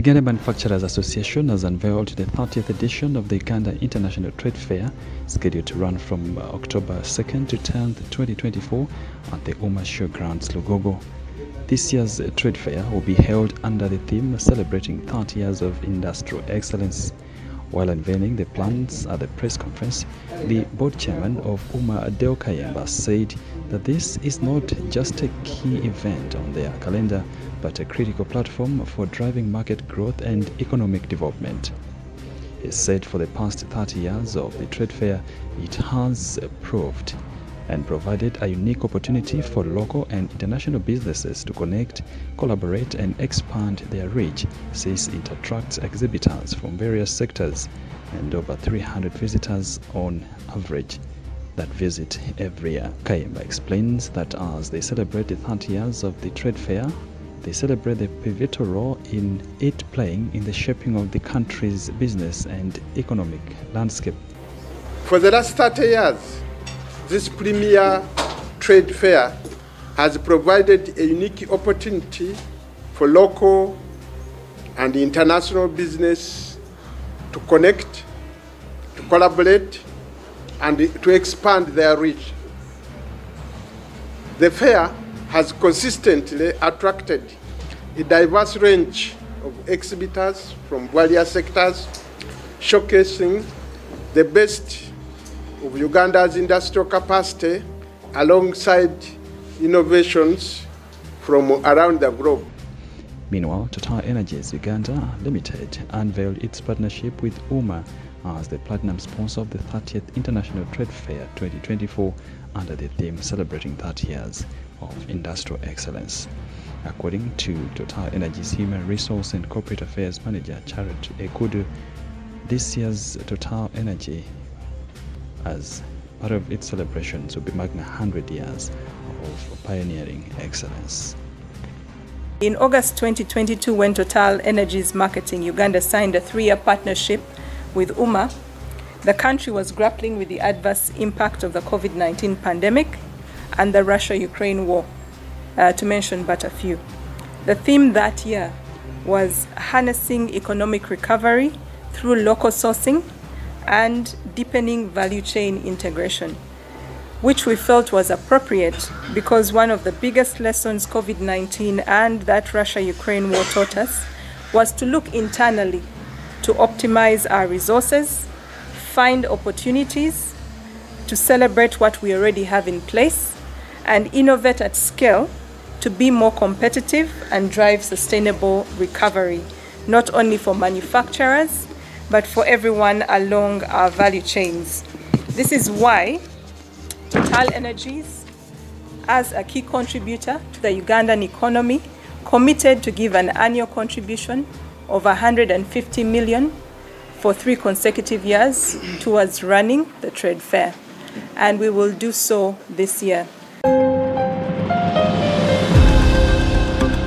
Uganda Manufacturers Association has unveiled the 30th edition of the Uganda International Trade Fair, scheduled to run from October 2nd to 10th, 2024 at the Uma Showgrounds, Lugogo. This year's trade fair will be held under the theme Celebrating 30 Years of Industrial Excellence. While unveiling the plans at the press conference, the board chairman of Uma Adeokayemba said that this is not just a key event on their calendar, but a critical platform for driving market growth and economic development. He said for the past 30 years of the trade fair, it has proved and provided a unique opportunity for local and international businesses to connect, collaborate and expand their reach, since it attracts exhibitors from various sectors and over 300 visitors on average that visit every year. Kayemba explains that as they celebrate the 30 years of the trade fair, they celebrate the pivotal role in it playing in the shaping of the country's business and economic landscape. For the last 30 years, this premier trade fair has provided a unique opportunity for local and international business to connect, to collaborate, and to expand their reach. The fair has consistently attracted a diverse range of exhibitors from various sectors, showcasing the best of Uganda's industrial capacity alongside innovations from around the globe. Meanwhile, Total Energies Uganda Limited unveiled its partnership with Uma as the platinum sponsor of the 30th International Trade Fair 2024 under the theme Celebrating 30 Years of Industrial Excellence. According to Total Energies Human Resource and Corporate Affairs Manager Charity Ekudu, this year's Total Energy, as part of its celebrations, will be marking 100 years of pioneering excellence. In August 2022, when Total Energies Marketing Uganda signed a 3-year partnership with Uma, the country was grappling with the adverse impact of the COVID-19 pandemic and the Russia-Ukraine war, to mention but a few. The theme that year was harnessing economic recovery through local sourcing and deepening value chain integration, which we felt was appropriate because one of the biggest lessons COVID-19 and that Russia-Ukraine war taught us was to look internally to optimize our resources, find opportunities to celebrate what we already have in place, and innovate at scale to be more competitive and drive sustainable recovery, not only for manufacturers, but for everyone along our value chains. This is why Total Energies, as a key contributor to the Ugandan economy, committed to give an annual contribution of $150 million for 3 consecutive years towards running the trade fair. And we will do so this year.